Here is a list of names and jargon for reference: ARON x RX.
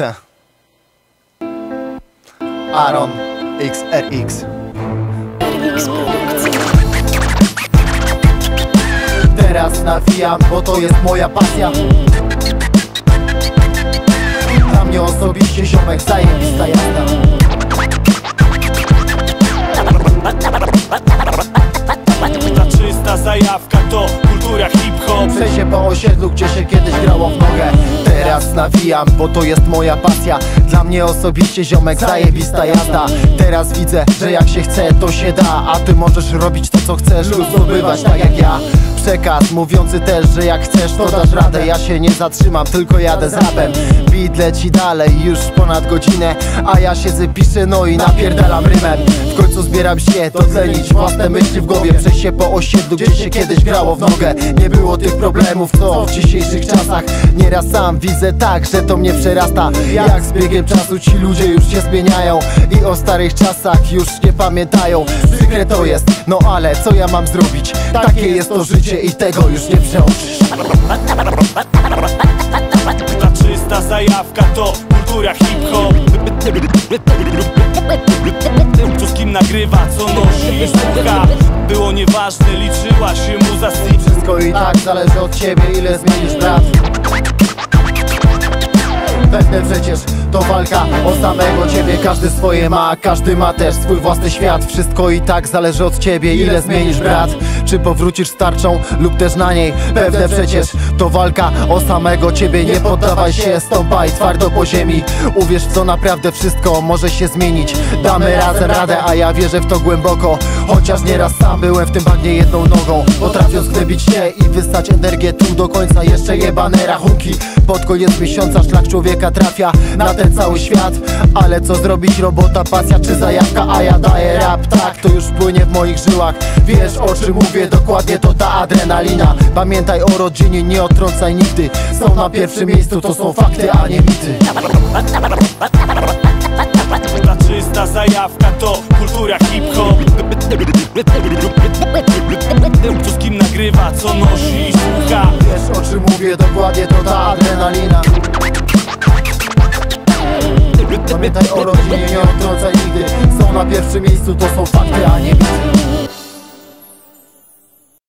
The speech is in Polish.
Polsce. ARON x RX. Teraz nawijam, bo to jest moja pasja. Dla mnie osobiście ziomek zajebista jazda. Ta czysta zajawka to kultura hip-hop. Chcę się po osiedlu, gdzie się kiedyś grało w nogę. Teraz nawijam, bo to jest moja pasja. Dla mnie osobiście ziomek zajebista jazda. Teraz widzę, że jak się chce, to się da. A ty możesz robić to, co chcesz, lub zdobywać tak jak ja. Przekaz mówiący też, że jak chcesz, to dasz radę. Ja się nie zatrzymam, tylko jadę zapem. Beat leci dalej już ponad godzinę, a ja siedzę, piszę, no i napierdalam rymem. W końcu zbieram się, docenić własne myśli w głowie. Przejść się po osiedlu, gdzie się kiedyś grało w nogę. Nie było tych problemów, co w dzisiejszych czasach. Nieraz sam widzę tak, że to mnie przerasta. Jak z biegiem czasu ci ludzie już się zmieniają i o starych czasach już nie pamiętają. Przykre to jest, no ale co ja mam zrobić? Takie jest to życie i tego już nie przeoczysz. Ta czysta zajawka to kultura hip-hop. Co z kim nagrywa, co nosi i słucha. Było nieważne, liczyła się muza. Wszystko i tak zależy od ciebie, ile zmienisz brat. Pewne przecież to walka o samego ciebie. Każdy swoje ma, każdy ma też swój własny świat. Wszystko i tak zależy od ciebie, ile zmienisz brat. Czy powrócisz z tarczą lub też na niej? Pewne przecież to walka o samego ciebie. Nie poddawaj się, stąpaj twardo po ziemi. Uwierz w co naprawdę, wszystko może się zmienić. Damy razem radę, a ja wierzę w to głęboko. Chociaż nieraz sam byłem w tym bagnie jedną nogą. Potrafię zgrybić się i wystać energię tu do końca. Jeszcze jebane rachunki, pod koniec miesiąca szlak człowieka trafia na ten cały świat. Ale co zrobić, robota, pasja czy zajawka? A ja daję rap, tak, to już płynie w moich żyłach. Wiesz o czym mówię, dokładnie to ta adrenalina. Pamiętaj o rodzinie, nie odtrącaj nigdy. Są na pierwszym miejscu, to są fakty, a nie mity. Ta czysta zajawka to kultura hip-hop. Co z kim nagrywa, co nosi i słucha. Wiesz o czym mówię, dokładnie to ta adrenalina. Pamiętaj o rodzinie, nie odtrącaj nigdy. Są na pierwszym miejscu, to są fakty, a nie mity.